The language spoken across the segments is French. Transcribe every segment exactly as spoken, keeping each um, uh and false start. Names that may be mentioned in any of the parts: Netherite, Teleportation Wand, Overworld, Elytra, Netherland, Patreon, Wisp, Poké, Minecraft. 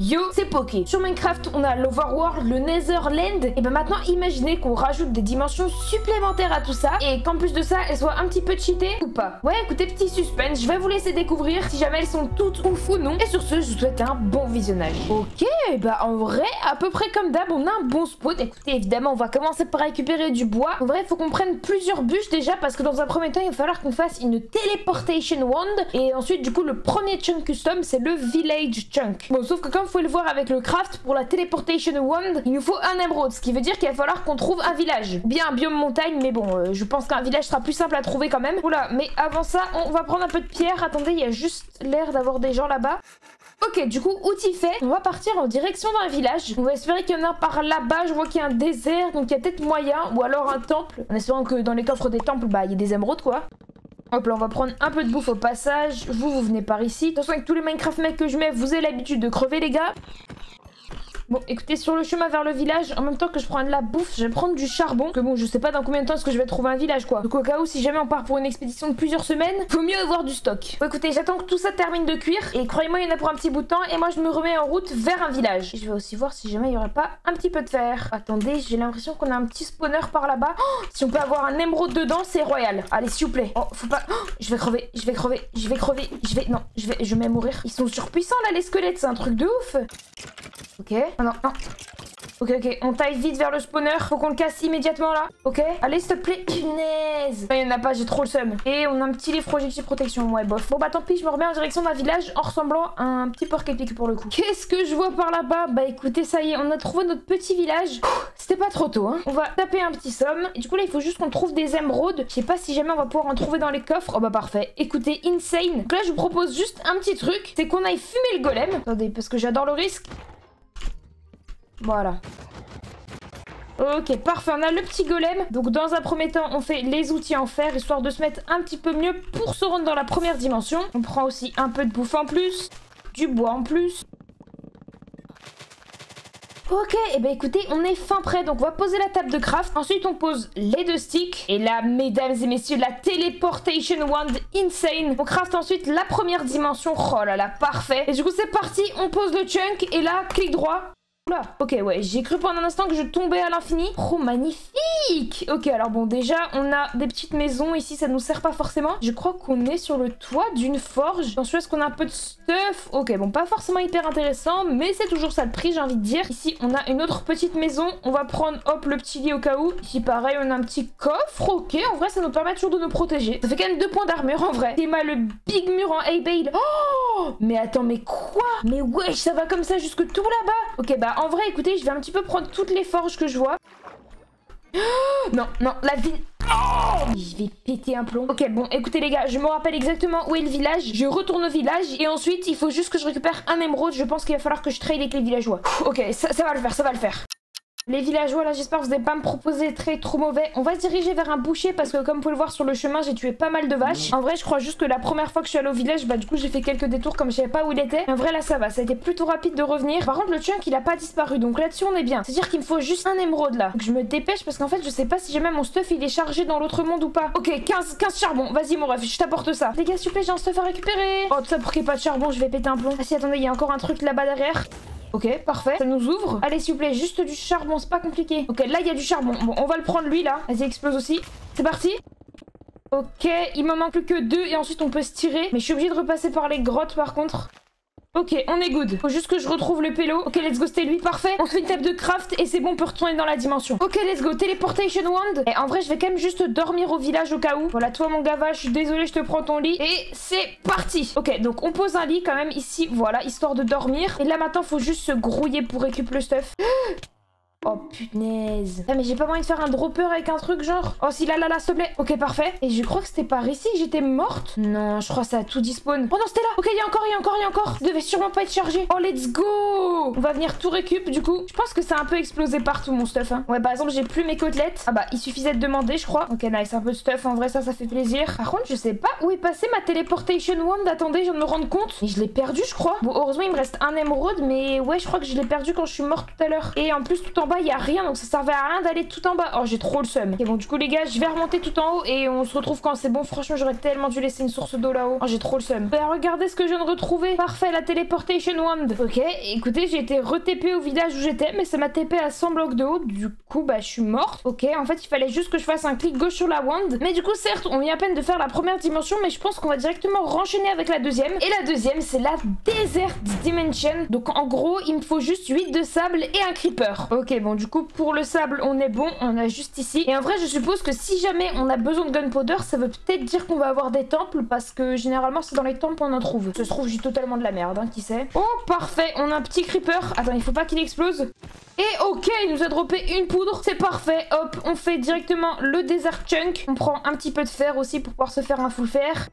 Yo, c'est Poké. Sur Minecraft, on a l'Overworld, le Netherland. Et ben maintenant, imaginez qu'on rajoute des dimensions supplémentaires à tout ça et qu'en plus de ça, elles soient un petit peu cheatées ou pas. Ouais, écoutez, petit suspense, je vais vous laisser découvrir si jamais elles sont toutes ouf ou non. Et sur ce, je vous souhaite un bon visionnage. Ok, bah en vrai, à peu près comme d'hab, on a un bon spot. Écoutez, évidemment, on va commencer par récupérer du bois. En vrai, il faut qu'on prenne plusieurs bûches déjà parce que dans un premier temps, il va falloir qu'on fasse une Teleportation Wand. Et ensuite, du coup, le premier chunk custom, c'est le Village Chunk. Bon, sauf que comme vous pouvez le voir avec le craft, pour la Teleportation Wand, il nous faut un émeraude, ce qui veut dire qu'il va falloir qu'on trouve un village. Bien un biome montagne, mais bon, euh, je pense qu'un village sera plus simple à trouver quand même. Oula, mais avant ça, on va prendre un peu de pierre. Attendez, il y a juste l'air d'avoir des gens là-bas. Ok, du coup, outil fait, on va partir en direction d'un village. On va espérer qu'il y en a un par là-bas. Je vois qu'il y a un désert, donc il y a peut-être moyen, ou alors un temple. En espérant que dans les coffres des temples, bah, il y a des émeraudes, quoi. Hop là, on va prendre un peu de bouffe au passage. Vous, vous venez par ici. De toute façon, avec tous les Minecraft mecs que je mets, vous avez l'habitude de crever, les gars. Bon, écoutez, sur le chemin vers le village, en même temps que je prends de la bouffe, je vais prendre du charbon. Parce que bon, je sais pas dans combien de temps est-ce que je vais trouver un village, quoi. Donc au cas où, si jamais on part pour une expédition de plusieurs semaines, faut mieux avoir du stock. Bon, écoutez, j'attends que tout ça termine de cuire. Et croyez-moi, il y en a pour un petit bout de temps. Et moi, je me remets en route vers un village. Et je vais aussi voir si jamais il y aurait pas un petit peu de fer. Attendez, j'ai l'impression qu'on a un petit spawner par là-bas. Oh, si on peut avoir un émeraude dedans, c'est royal. Allez, s'il vous plaît. Oh, faut pas... Oh, je vais crever, je vais crever, je vais crever, je vais... Non, je vais... Je vais mourir. Ils sont surpuissants, là, les squelettes. C'est un truc de ouf. Ok. Oh non, non. Ok, ok, on taille vite vers le spawner. Faut qu'on le casse immédiatement là. Ok, allez, s'il te plaît. Punaise. Il y en a pas, j'ai trop le seum. Et on a un petit livre projectile protection. Ouais, bof. Bon, bah tant pis, je me remets en direction d'un village en ressemblant à un petit porc-épic pour le coup. Qu'est-ce que je vois par là-bas? Bah écoutez, ça y est, on a trouvé notre petit village. C'était pas trop tôt, hein. On va taper un petit somme. Et du coup, là, il faut juste qu'on trouve des émeraudes. Je sais pas si jamais on va pouvoir en trouver dans les coffres. Oh bah parfait. Écoutez, insane. Donc là, je vous propose juste un petit truc. C'est qu'on aille fumer le golem. Attendez, parce que j'adore le risque. Voilà. Ok, parfait, on a le petit golem. Donc dans un premier temps, on fait les outils en fer, histoire de se mettre un petit peu mieux pour se rendre dans la première dimension. On prend aussi un peu de bouffe en plus, du bois en plus. Ok, et bah écoutez, on est fin prêt, donc on va poser la table de craft. Ensuite, on pose les deux sticks. Et là, mesdames et messieurs, la Teleportation Wand insane. On craft ensuite la première dimension. Oh là là, parfait. Et du coup, c'est parti, on pose le chunk. Et là, clic droit. Oula, ok, ouais, j'ai cru pendant un instant que je tombais à l'infini. Trop magnifique. Ok, alors bon, déjà, on a des petites maisons ici, ça nous sert pas forcément. Je crois qu'on est sur le toit d'une forge. J'en suis est-ce qu'on a un peu de stuff. Ok, bon, pas forcément hyper intéressant, mais c'est toujours ça de prix, j'ai envie de dire. Ici, on a une autre petite maison. On va prendre, hop, le petit lit au cas où. Ici, pareil, on a un petit coffre. Ok, en vrai, ça nous permet toujours de nous protéger. Ça fait quand même deux points d'armure, en vrai. T'es mal le big mur en hay-bale. Oh, mais attends, mais quoi? Mais wesh, ça va comme ça jusque tout là-bas. Ok, bah, en vrai, écoutez, je vais un petit peu prendre toutes les forges que je vois. Oh, non, non, la ville... Oh, je vais péter un plomb. Ok, bon, écoutez les gars, je me rappelle exactement où est le village. Je retourne au village et ensuite, il faut juste que je récupère un émeraude. Je pense qu'il va falloir que je trade avec les villageois. Ok, ça, ça va le faire, ça va le faire. Les villageois, là, j'espère que vous n'allez pas me proposer très trop mauvais. On va se diriger vers un boucher parce que, comme vous pouvez le voir sur le chemin, j'ai tué pas mal de vaches. En vrai, je crois juste que la première fois que je suis allée au village, bah, du coup, j'ai fait quelques détours comme je savais pas où il était. En vrai, là, ça va. Ça a été plutôt rapide de revenir. Par contre, le chunk, il a pas disparu. Donc là-dessus, on est bien. C'est-à-dire qu'il me faut juste un émeraude, là. Donc je me dépêche parce qu'en fait, je sais pas si jamais mon stuff, il est chargé dans l'autre monde ou pas. Ok, quinze, quinze charbon. Vas-y, mon ref, je t'apporte ça. Les gars, s'il vous plaît, j'ai un stuff à récupérer. Oh, tout ça pour qu'il n'y ait pas de charbon, je vais péter un plomb. Ah si, attendez, il y a encore un truc là-bas derrière. Ok, parfait, ça nous ouvre. Allez, s'il vous plaît, juste du charbon, c'est pas compliqué. Ok, là, il y a du charbon. Bon, on va le prendre, lui, là. Vas-y, explose aussi. C'est parti. Ok, il m'en manque plus que deux et ensuite, on peut se tirer. Mais je suis obligée de repasser par les grottes, par contre. Ok, on est good. Faut juste que je retrouve le pélo. Ok, let's go, c'était lui. Parfait. On fait une table de craft et c'est bon, on peut retourner dans la dimension. Ok, let's go. Teleportation Wand. Et en vrai, je vais quand même juste dormir au village au cas où. Voilà, toi, mon gava, je suis désolée, je te prends ton lit. Et c'est parti. Ok, donc on pose un lit quand même ici, voilà, histoire de dormir. Et là, maintenant, faut juste se grouiller pour récupérer le stuff. Oh punaise. Ah mais j'ai pas moyen de faire un dropper avec un truc genre. Oh si là là là s'il te plaît. Ok parfait. Et je crois que c'était par ici que j'étais morte. Non je crois que ça a tout dispawn. Oh non c'était là. Ok il y a encore, il y a encore, il y a encore. Ça devait sûrement pas être chargé. Oh let's go. On va venir tout récup du coup. Je pense que ça a un peu explosé partout mon stuff hein. Ouais par exemple j'ai plus mes côtelettes. Ah bah il suffisait de demander je crois. Ok nice un peu de stuff en vrai ça ça fait plaisir. Par contre je sais pas où est passée ma Teleportation Wand. Attendez je viens de me rendre compte. Mais je l'ai perdu je crois. Bon heureusement il me reste un émeraude. Mais ouais je crois que je l'ai perdu quand je suis morte tout à l'heure. Et en plus tout en bas bas il n'y a rien, donc ça servait à rien d'aller tout en bas. Oh, j'ai trop le seum. Et bon, du coup les gars, je vais remonter tout en haut et on se retrouve quand c'est bon. Franchement, j'aurais tellement dû laisser une source d'eau là-haut. Oh, j'ai trop le seum. Bah, regardez ce que je viens de retrouver. Parfait, la Teleportation Wand. Ok, écoutez, j'ai été re-T P au village où j'étais, mais ça m'a T P à cent blocs de haut. Du coup, bah, je suis morte. Ok, en fait, il fallait juste que je fasse un clic gauche sur la wand. Mais du coup, certes, on vient à peine de faire la première dimension, mais je pense qu'on va directement renchaîner avec la deuxième. Et la deuxième, c'est la Desert Dimension. Donc, en gros, il me faut juste huit de sable et un creeper. Ok, bon, du coup, pour le sable, on est bon. On a juste ici. Et en vrai, je suppose que si jamais on a besoin de gunpowder, ça veut peut-être dire qu'on va avoir des temples, parce que généralement, c'est dans les temples qu'on en trouve. Ça se trouve, j'ai totalement de la merde, hein, qui sait. Oh, parfait, on a un petit creeper. Attends, il faut pas qu'il explose. Et ok, il nous a droppé une poudre. C'est parfait. Hop, on fait directement le Desert Chunk. On prend un petit peu de fer aussi pour pouvoir se faire un full fer.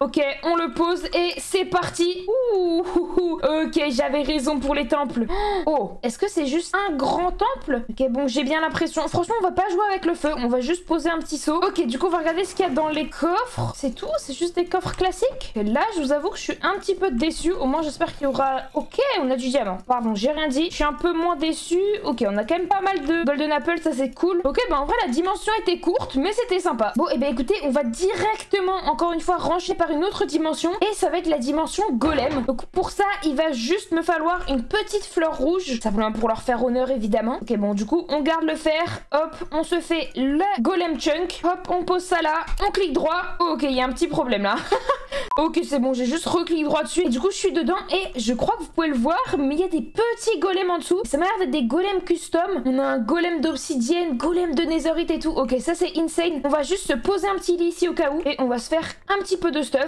Ok, on le pose et c'est parti. Ouh, ok, j'avais raison pour les temples. Oh, est-ce que c'est juste un grand temple? Ok, bon, j'ai bien l'impression. Franchement, on va pas jouer avec le feu. On va juste poser un petit seau. Ok, du coup, on va regarder ce qu'il y a dans les coffres. C'est tout? C'est juste des coffres classiques? Et là, je vous avoue que je suis un petit peu déçue. Au moins, j'espère qu'il y aura... Ok, on a du diamant. Pardon, j'ai rien dit. Je suis un peu moins déçue. Ok, on a quand même pas mal de golden apple. Ça, c'est cool. Ok, bah en vrai, la dimension était courte, mais c'était sympa. Bon, et eh ben écoutez, on va directement, encore une fois, rancher par une autre dimension, et ça va être la dimension golem. Donc pour ça, il va juste me falloir une petite fleur rouge, simplement pour leur faire honneur évidemment. Ok, bon, du coup, on garde le fer, hop, on se fait le golem chunk, hop, on pose ça là, on clique droit. Oh, ok, il y a un petit problème là. Ok, c'est bon, j'ai juste recliqué droit dessus et du coup je suis dedans, et je crois que vous pouvez le voir, mais il y a des petits golems en dessous. Ça m'a l'air d'être des golems custom. On a un golem d'obsidienne, golem de netherite et tout. Ok, ça c'est insane. On va juste se poser un petit lit ici au cas où, et on va se faire un petit peu de stuff.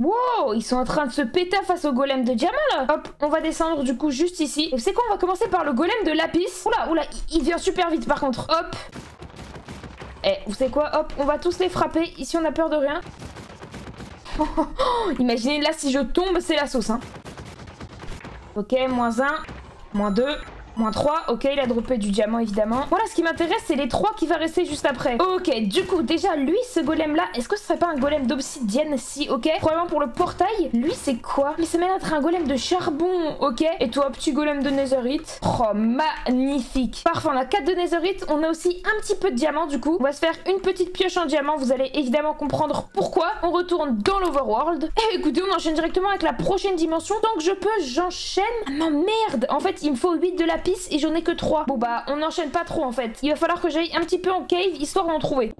Wow, ils sont en train de se péter face au golem de diamant là. Hop, on va descendre du coup juste ici. Et c'est quoi, on va commencer par le golem de lapis. Oula, oula, il vient super vite par contre. Hop. Eh, vous savez quoi, hop, on va tous les frapper. Ici, on a peur de rien. Imaginez, là, si je tombe, c'est la sauce, hein. Ok, moins un, moins deux, moins trois. Ok, il a droppé du diamant, évidemment. Voilà, ce qui m'intéresse, c'est les trois qui va rester juste après. Ok, du coup, déjà, lui, ce golem-là, est-ce que ce serait pas un golem d'obsidienne? Si, ok. Probablement pour le portail. Lui, c'est quoi? Mais ça m'a l'air d'être un golem de charbon, ok. Et toi, petit golem de netherite. Oh, magnifique. Parfait, on a quatre de netherite. On a aussi un petit peu de diamant, du coup. On va se faire une petite pioche en diamant. Vous allez évidemment comprendre pourquoi. On retourne dans l'Overworld. Et écoutez, on enchaîne directement avec la prochaine dimension. Tant que je peux, j'enchaîne. Ah, non, merde. En fait, il me faut huit de la et j'en ai que trois. Bon bah on n'enchaîne pas trop en fait. Il va falloir que j'aille un petit peu en cave histoire d'en trouver.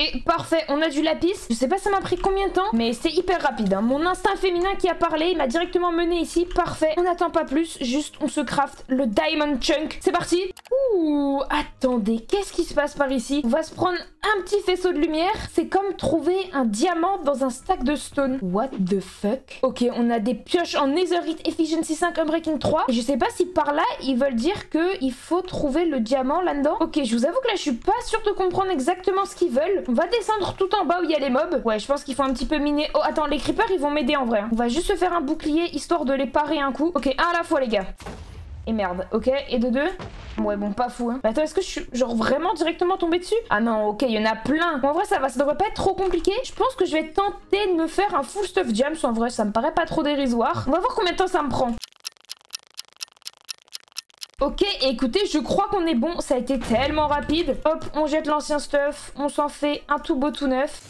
Et parfait, on a du lapis. Je sais pas ça m'a pris combien de temps, mais c'est hyper rapide, hein. Mon instinct féminin qui a parlé, il m'a directement mené ici. Parfait, on n'attend pas plus, juste on se craft le diamond chunk. C'est parti. Ouh, attendez, qu'est-ce qui se passe par ici? On va se prendre un petit faisceau de lumière. C'est comme trouver un diamant dans un stack de stone. What the fuck? Ok, on a des pioches en netherite, efficiency cinq, unbreaking trois. Et je sais pas si par là, ils veulent dire que il faut trouver le diamant là-dedans. Ok, je vous avoue que là, je suis pas sûre de comprendre exactement ce qu'ils veulent. On va descendre tout en bas où il y a les mobs. Ouais, je pense qu'il faut un petit peu miner. Oh, attends, les creepers, ils vont m'aider en vrai. On va juste se faire un bouclier, histoire de les parer un coup. Ok, un à la fois, les gars. Et merde, ok, et de deux. Ouais, bon, pas fou, hein. Mais attends, est-ce que je suis genre vraiment directement tombée dessus? Ah non, ok, il y en a plein. Bon, en vrai, ça va, ça devrait pas être trop compliqué. Je pense que je vais tenter de me faire un full stuff jams. En vrai, ça me paraît pas trop dérisoire. On va voir combien de temps ça me prend. Ok, écoutez, je crois qu'on est bon. Ça a été tellement rapide. Hop, on jette l'ancien stuff. On s'en fait un tout beau tout neuf.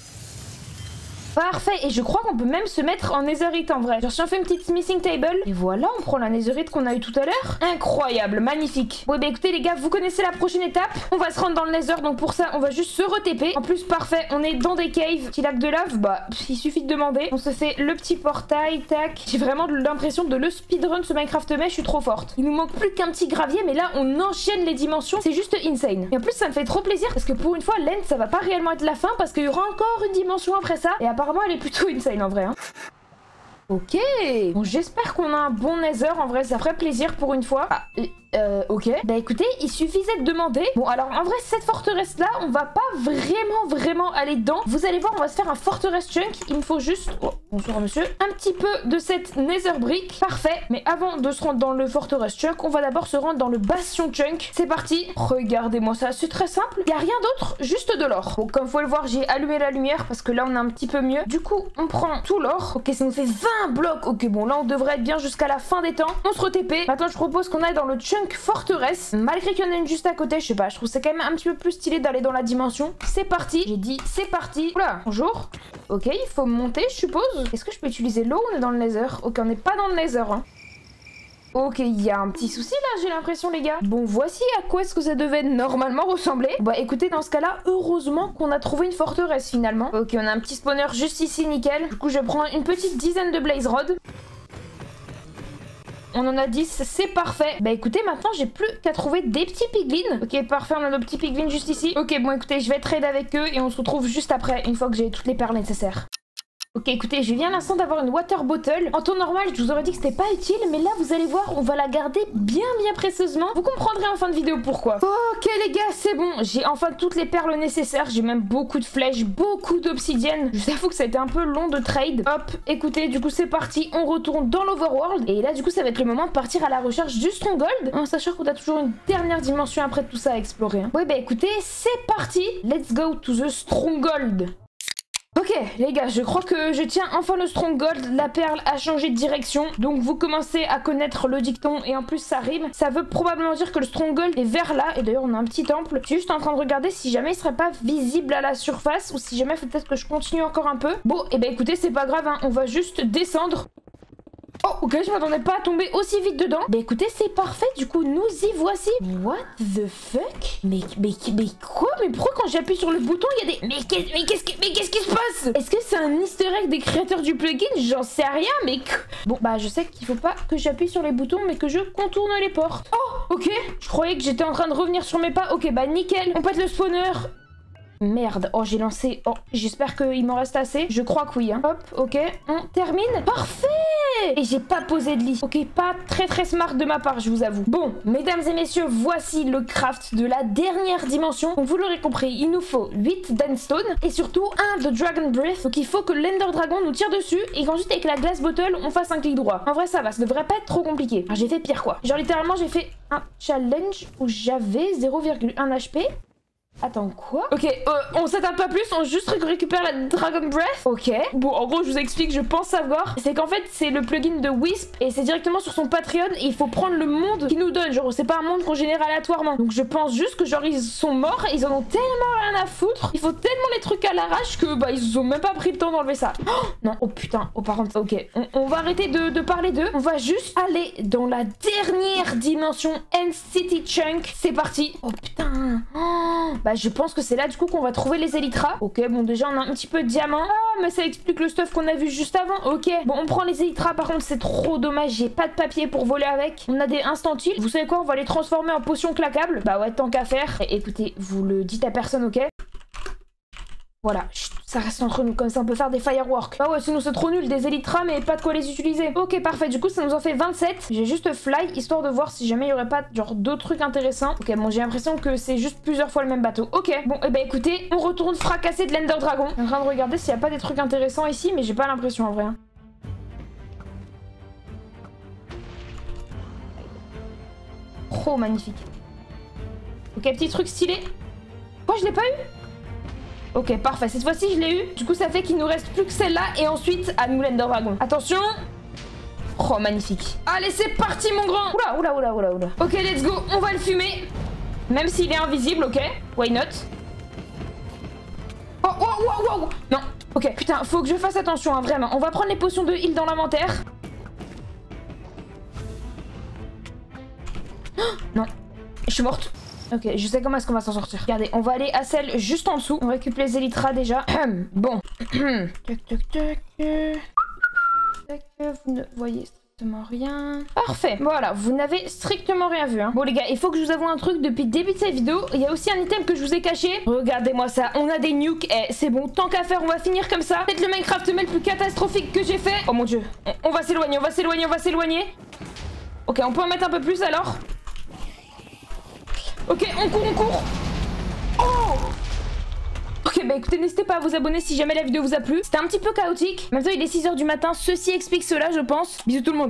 Parfait, et je crois qu'on peut même se mettre en netherite en vrai. Genre si on fait une petite smithing table, et voilà, on prend la netherite qu'on a eu tout à l'heure. Incroyable, magnifique. Ouais, bah écoutez les gars, vous connaissez la prochaine étape. On va se rendre dans le nether, donc pour ça, on va juste se re-T P. En plus, parfait, on est dans des caves. Petit lac de lave, bah, il suffit de demander. On se fait le petit portail, tac. J'ai vraiment l'impression de le speedrun ce Minecraft, mais je suis trop forte. Il nous manque plus qu'un petit gravier, mais là, on enchaîne les dimensions. C'est juste insane. Et en plus, ça me fait trop plaisir, parce que pour une fois, l'end, ça va pas réellement être la fin, parce qu'il y aura encore une dimension après ça. Et apparemment, elle est plutôt insane en vrai, hein. Ok. Bon, j'espère qu'on a un bon nether en vrai, ça ferait plaisir pour une fois. Ah, euh, ok. Bah écoutez, il suffisait de demander. Bon, alors en vrai, cette forteresse là, on va pas vraiment, vraiment aller dedans. Vous allez voir, on va se faire un forteresse chunk. Il me faut juste... Oh. Bonjour monsieur, un petit peu de cette nether brick, parfait. Mais avant de se rendre dans le forteresse chunk, on va d'abord se rendre dans le bastion chunk. C'est parti, regardez-moi ça, c'est très simple. Il n'y a rien d'autre, juste de l'or. Bon, comme vous pouvez le voir, j'ai allumé la lumière parce que là on a un petit peu mieux. Du coup, on prend tout l'or. Ok, ça nous fait vingt blocs. Ok, bon, là on devrait être bien jusqu'à la fin des temps. On se re-T P. Maintenant, je propose qu'on aille dans le chunk forteresse. Malgré qu'il y en ait une juste à côté, je sais pas, je trouve c'est quand même un petit peu plus stylé d'aller dans la dimension. C'est parti, j'ai dit c'est parti. Oula, bonjour. Ok, il faut monter, je suppose. Est-ce que je peux utiliser l'eau ou on est dans le laser? Ok, on n'est pas dans le laser. Hein. Ok, il y a un petit souci là, j'ai l'impression les gars. Bon, voici à quoi est-ce que ça devait normalement ressembler. Bah écoutez, dans ce cas-là, heureusement qu'on a trouvé une forteresse finalement. Ok, on a un petit spawner juste ici, nickel. Du coup, je prends une petite dizaine de blaze rods. On en a dix, c'est parfait. Bah écoutez, maintenant j'ai plus qu'à trouver des petits piglins. Ok, parfait, on a nos petits piglins juste ici. Ok, bon écoutez, je vais trade avec eux et on se retrouve juste après, une fois que j'ai toutes les perles nécessaires. Ok, écoutez, je viens à l'instant d'avoir une water bottle. En temps normal, je vous aurais dit que c'était pas utile, mais là, vous allez voir, on va la garder bien, bien précieusement. Vous comprendrez en fin de vidéo pourquoi. Ok, les gars, c'est bon. J'ai enfin toutes les perles nécessaires. J'ai même beaucoup de flèches, beaucoup d'obsidienne. Je vous avoue que ça a été un peu long de trade. Hop, écoutez, du coup, c'est parti. On retourne dans l'Overworld. Et là, du coup, ça va être le moment de partir à la recherche du Stronghold. En sachant qu'on a toujours une dernière dimension après tout ça à explorer. Hein. Ouais, bah écoutez, c'est parti. Let's go to the Stronghold. Ok les gars, je crois que je tiens enfin le Stronghold, la perle a changé de direction, donc vous commencez à connaître le dicton et en plus ça rime, ça veut probablement dire que le Stronghold est vers là, et d'ailleurs on a un petit temple, je suis juste en train de regarder si jamais il serait pas visible à la surface, ou si jamais il faut peut-être que je continue encore un peu. Bon, et eh ben écoutez, c'est pas grave, hein. On va juste descendre. Oh, ok, je m'attendais pas à tomber aussi vite dedans. Bah écoutez, c'est parfait, du coup, nous y voici. What the fuck? Mais, mais, mais quoi? Mais pourquoi quand j'appuie sur le bouton, il y a des... Mais qu'est-ce mais qu'est-ce qui qu se passe? Est-ce que c'est un easter egg des créateurs du plugin? J'en sais rien, mais... Bon, bah je sais qu'il faut pas que j'appuie sur les boutons, mais que je contourne les portes. Oh, ok, je croyais que j'étais en train de revenir sur mes pas. Ok, bah nickel, on pète le spawner. Merde, oh j'ai lancé, oh j'espère qu'il m'en reste assez, je crois que oui hein. Hop, ok, on termine, parfait. Et j'ai pas posé de lit, ok, pas très très smart de ma part je vous avoue. Bon, mesdames et messieurs, voici le craft de la dernière dimension. Donc vous l'aurez compris, il nous faut huit Danstone et surtout un de Dragon Breath. Donc il faut que l'Ender Dragon nous tire dessus et qu'ensuite avec la Glass Bottle on fasse un clic droit. En vrai ça va, ça devrait pas être trop compliqué. Ah, j'ai fait pire quoi, genre littéralement j'ai fait un challenge où j'avais zéro virgule un H P. Attends, quoi? Ok, euh, on s'attarde pas plus, on juste récupère la Dragon Breath. Ok. Bon, en gros, je vous explique, je pense savoir. C'est qu'en fait, c'est le plugin de Wisp et c'est directement sur son Patreon et il faut prendre le monde qu'il nous donne. Genre, c'est pas un monde qu'on génère aléatoirement. Donc, je pense juste que, genre, ils sont morts et ils en ont tellement rien à foutre. Ils font tellement les trucs à l'arrache que, bah, ils ont même pas pris le temps d'enlever ça. Oh non, oh putain, oh par contre, ok. On, on va arrêter de, de parler d'eux. On va juste aller dans la dernière dimension, End City Chunk. C'est parti. Oh putain. Oh. Bah, je pense que c'est là du coup qu'on va trouver les élytras. Ok, bon déjà on a un petit peu de diamant. Ah mais ça explique le stuff qu'on a vu juste avant. Ok, bon on prend les élytras, par contre c'est trop dommage, j'ai pas de papier pour voler avec. On a des instantiles, vous savez quoi, on va les transformer en potions claquables. Bah ouais, tant qu'à faire. Et écoutez, vous le dites à personne, ok? Voilà, chut, ça reste entre nous, comme ça on peut faire des fireworks. Ah ouais, sinon c'est trop nul, des élytras, mais pas de quoi les utiliser. Ok, parfait, du coup ça nous en fait vingt-sept. J'ai juste fly, histoire de voir si jamais il y aurait pas genre d'autres trucs intéressants. Ok, bon j'ai l'impression que c'est juste plusieurs fois le même bateau. Ok, bon, et eh ben écoutez, on retourne fracasser de l'Ender Dragon. Je suis en train de regarder s'il n'y a pas des trucs intéressants ici, mais j'ai pas l'impression en vrai. Hein. Trop magnifique. Ok, petit truc stylé. Quoi, je l'ai pas eu? Ok, parfait. Cette fois-ci, je l'ai eu. Du coup, ça fait qu'il nous reste plus que celle-là. Et ensuite, à nous l'Ender Dragon. Attention. Oh, magnifique. Allez, c'est parti, mon grand. Oula, oula, oula, oula, oula. Ok, let's go. On va le fumer. Même s'il est invisible, ok. Why not? Oh, oh, oh, oh, oh. Non. Ok, putain, faut que je fasse attention, hein, vraiment. On va prendre les potions de heal dans l'inventaire. Oh, non. Je suis morte. Ok, je sais comment est-ce qu'on va s'en sortir. Regardez, on va aller à celle juste en dessous. On récupère les élytras déjà. Bon. Tac, tac, tac. Tac, vous ne voyez strictement rien. Parfait. Voilà, vous n'avez strictement rien vu. Hein. Bon les gars, il faut que je vous avoue un truc depuis le début de cette vidéo. Il y a aussi un item que je vous ai caché. Regardez-moi ça, on a des nukes. Eh, c'est bon, tant qu'à faire, on va finir comme ça. Peut-être le Minecraft le plus catastrophique que j'ai fait. Oh mon dieu. On va s'éloigner, on va s'éloigner, on va s'éloigner. Ok, on peut en mettre un peu plus alors. Ok, on court, on court. Oh. Ok, bah écoutez, n'hésitez pas à vous abonner si jamais la vidéo vous a plu. C'était un petit peu chaotique. Maintenant il est six heures du matin, ceci explique cela je pense. Bisous tout le monde.